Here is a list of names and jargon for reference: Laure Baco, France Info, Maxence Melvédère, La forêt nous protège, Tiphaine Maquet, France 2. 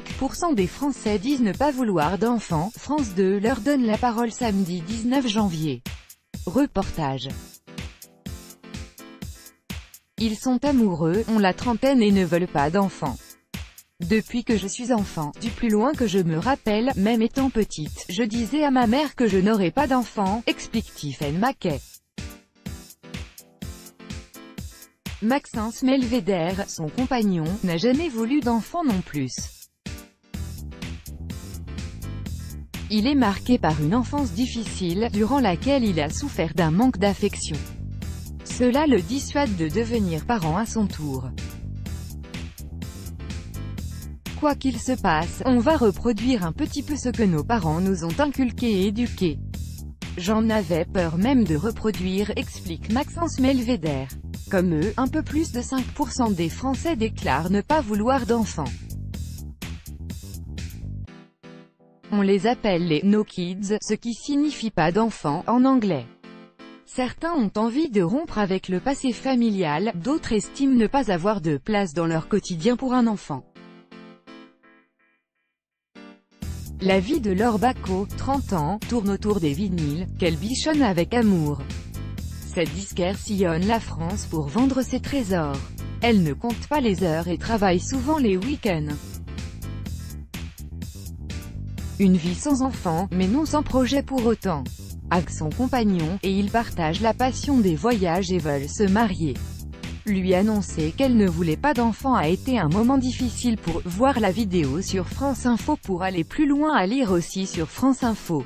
65% des Français disent ne pas vouloir d'enfants. France 2 leur donne la parole samedi 19 janvier. Reportage. Ils sont amoureux, ont la trentaine et ne veulent pas d'enfants. Depuis que je suis enfant, du plus loin que je me rappelle, même étant petite, je disais à ma mère que je n'aurais pas d'enfant, explique Tiphaine Maquet. Maxence Melvédère, son compagnon, n'a jamais voulu d'enfant non plus. Il est marqué par une enfance difficile, durant laquelle il a souffert d'un manque d'affection. Cela le dissuade de devenir parent à son tour. Quoi qu'il se passe, on va reproduire un petit peu ce que nos parents nous ont inculqué et éduqué. J'en avais peur même de reproduire, explique Maxence Melvédère. Comme eux, un peu plus de 5% des Français déclarent ne pas vouloir d'enfants. On les appelle les « no kids », ce qui signifie pas d'enfants en anglais. Certains ont envie de rompre avec le passé familial, d'autres estiment ne pas avoir de place dans leur quotidien pour un enfant. La vie de Laure Baco, 30 ans, tourne autour des vinyles, qu'elle bichonne avec amour. Cette disquaire sillonne la France pour vendre ses trésors. Elle ne compte pas les heures et travaille souvent les week-ends. Une vie sans enfant, mais non sans projet pour autant. Avec son compagnon, et ils partagent la passion des voyages et veulent se marier. Lui annoncer qu'elle ne voulait pas d'enfant a été un moment difficile pour voir la vidéo sur France Info. Pour aller plus loin, à lire aussi sur France Info.